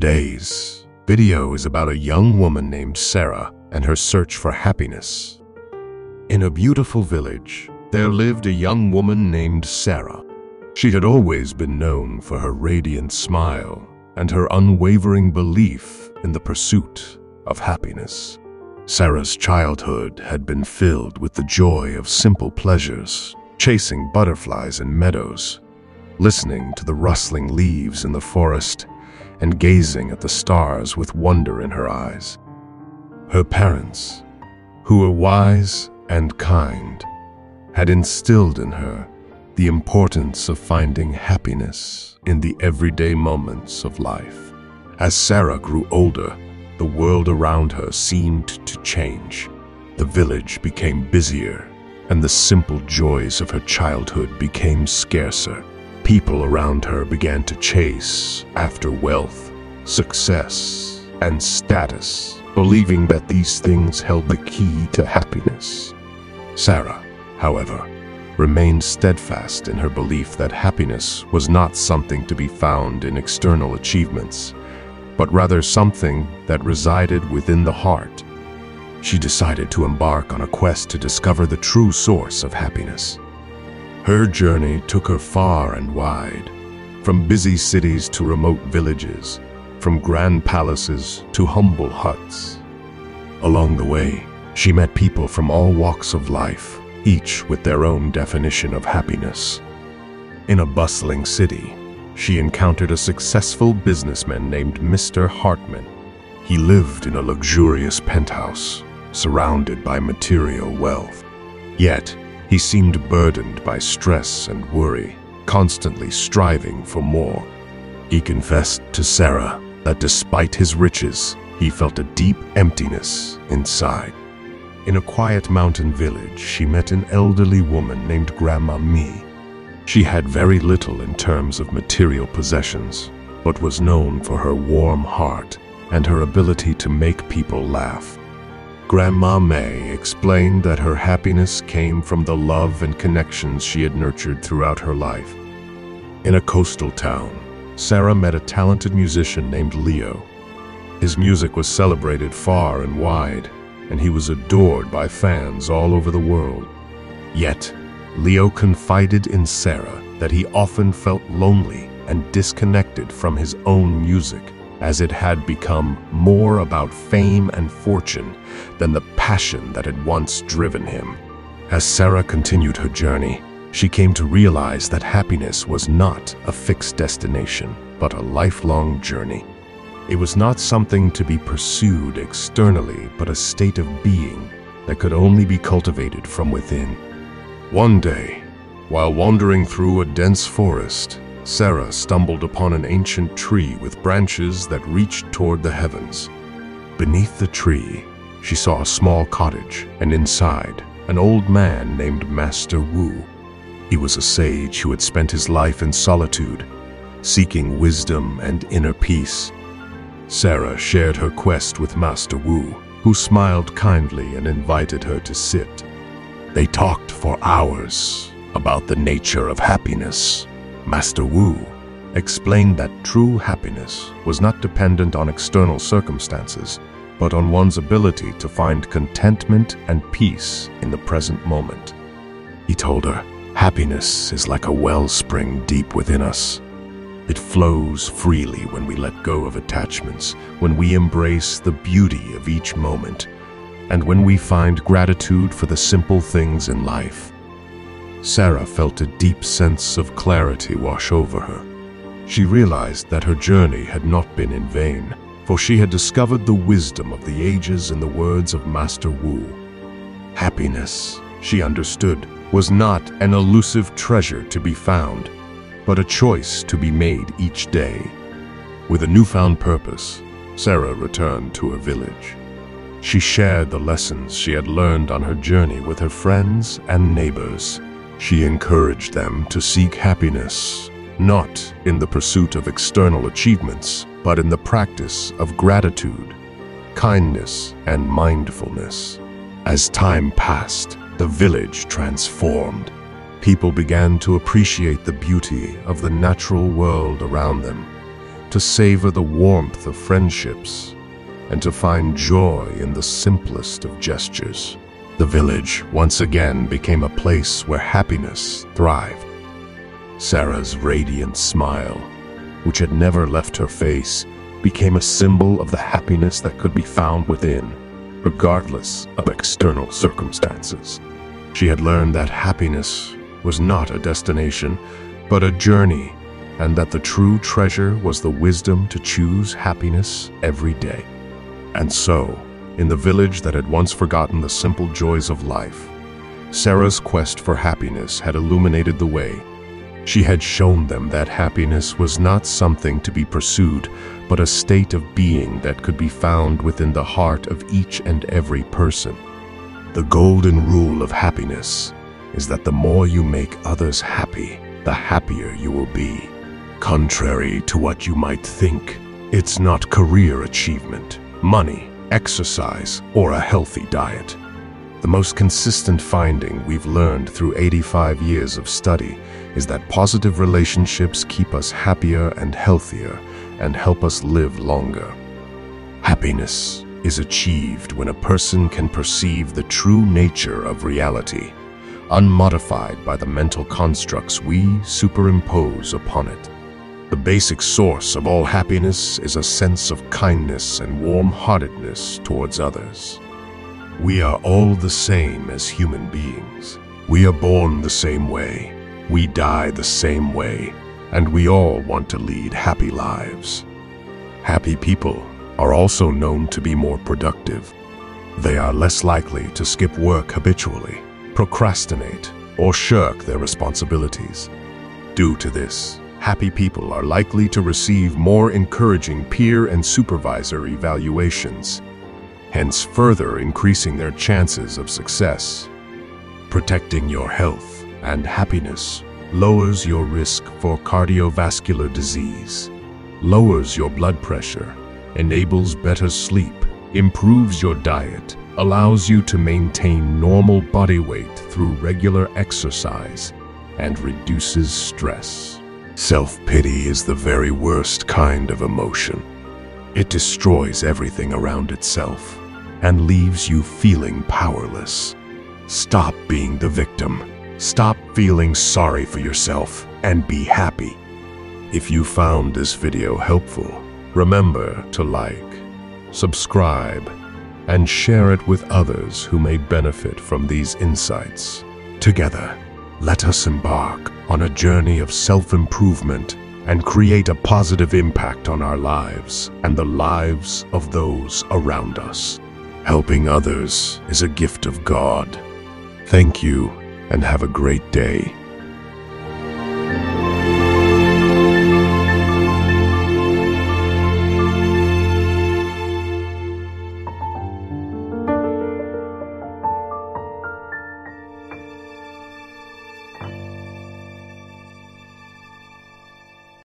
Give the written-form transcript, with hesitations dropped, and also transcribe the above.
Today's video is about a young woman named Sarah and her search for happiness. In a beautiful village, there lived a young woman named Sarah. She had always been known for her radiant smile and her unwavering belief in the pursuit of happiness. Sarah's childhood had been filled with the joy of simple pleasures, chasing butterflies in meadows, listening to the rustling leaves in the forest, and gazing at the stars with wonder in her eyes. Her parents, who were wise and kind, had instilled in her the importance of finding happiness in the everyday moments of life. As Sarah grew older, the world around her seemed to change. The village became busier, and the simple joys of her childhood became scarcer. People around her began to chase after wealth, success, and status, believing that these things held the key to happiness. Sarah, however, remained steadfast in her belief that happiness was not something to be found in external achievements, but rather something that resided within the heart. She decided to embark on a quest to discover the true source of happiness. Her journey took her far and wide, from busy cities to remote villages, from grand palaces to humble huts. Along the way, she met people from all walks of life, each with their own definition of happiness. In a bustling city, she encountered a successful businessman named Mr. Hartman. He lived in a luxurious penthouse, surrounded by material wealth. Yet, he seemed burdened by stress and worry, constantly striving for more. He confessed to Sarah that despite his riches, he felt a deep emptiness inside. In a quiet mountain village, she met an elderly woman named Grandma Mei. She had very little in terms of material possessions, but was known for her warm heart and her ability to make people laugh. Grandma Mei explained that her happiness came from the love and connections she had nurtured throughout her life. In a coastal town, Sarah met a talented musician named Leo. His music was celebrated far and wide, and he was adored by fans all over the world. Yet, Leo confided in Sarah that he often felt lonely and disconnected from his own music, as it had become more about fame and fortune than the passion that had once driven him. As Sarah continued her journey, she came to realize that happiness was not a fixed destination, but a lifelong journey. It was not something to be pursued externally, but a state of being that could only be cultivated from within. One day, while wandering through a dense forest, Sarah stumbled upon an ancient tree with branches that reached toward the heavens. Beneath the tree, she saw a small cottage, and inside, an old man named Master Wu. He was a sage who had spent his life in solitude, seeking wisdom and inner peace. Sarah shared her quest with Master Wu, who smiled kindly and invited her to sit. They talked for hours about the nature of happiness. Master Wu explained that true happiness was not dependent on external circumstances, but on one's ability to find contentment and peace in the present moment. He told her, "Happiness is like a wellspring deep within us. It flows freely when we let go of attachments, when we embrace the beauty of each moment, and when we find gratitude for the simple things in life." Sarah felt a deep sense of clarity wash over her. She realized that her journey had not been in vain, for she had discovered the wisdom of the ages in the words of Master Wu. Happiness, she understood, was not an elusive treasure to be found, but a choice to be made each day. With a newfound purpose, Sarah returned to her village. She shared the lessons she had learned on her journey with her friends and neighbors. She encouraged them to seek happiness, not in the pursuit of external achievements, but in the practice of gratitude, kindness, and mindfulness. As time passed, the village transformed. People began to appreciate the beauty of the natural world around them, to savor the warmth of friendships, and to find joy in the simplest of gestures. The village once again became a place where happiness thrived. Sarah's radiant smile, which had never left her face, became a symbol of the happiness that could be found within, regardless of external circumstances. She had learned that happiness was not a destination, but a journey, and that the true treasure was the wisdom to choose happiness every day. And so, in the village that had once forgotten the simple joys of life, Sarah's quest for happiness had illuminated the way. She had shown them that happiness was not something to be pursued, but a state of being that could be found within the heart of each and every person. The golden rule of happiness is that the more you make others happy, the happier you will be. Contrary to what you might think, it's not career achievement, money, exercise, or a healthy diet. The most consistent finding we've learned through 85 years of study is that positive relationships keep us happier and healthier and help us live longer. Happiness is achieved when a person can perceive the true nature of reality, unmodified by the mental constructs we superimpose upon it. The basic source of all happiness is a sense of kindness and warm-heartedness towards others. We are all the same as human beings. We are born the same way, we die the same way, and we all want to lead happy lives. Happy people are also known to be more productive. They are less likely to skip work habitually, procrastinate, or shirk their responsibilities. Due to this, happy people are likely to receive more encouraging peer and supervisor evaluations, hence further increasing their chances of success. Protecting your health and happiness lowers your risk for cardiovascular disease, lowers your blood pressure, enables better sleep, improves your diet, allows you to maintain normal body weight through regular exercise, and reduces stress. Self-pity is the very worst kind of emotion. It destroys everything around itself and leaves you feeling powerless. Stop being the victim. Stop feeling sorry for yourself and be happy. If you found this video helpful, remember to like, subscribe, and share it with others who may benefit from these insights. Together, let us embark on a journey of self-improvement and create a positive impact on our lives and the lives of those around us. Helping others is a gift of God. Thank you, and have a great day.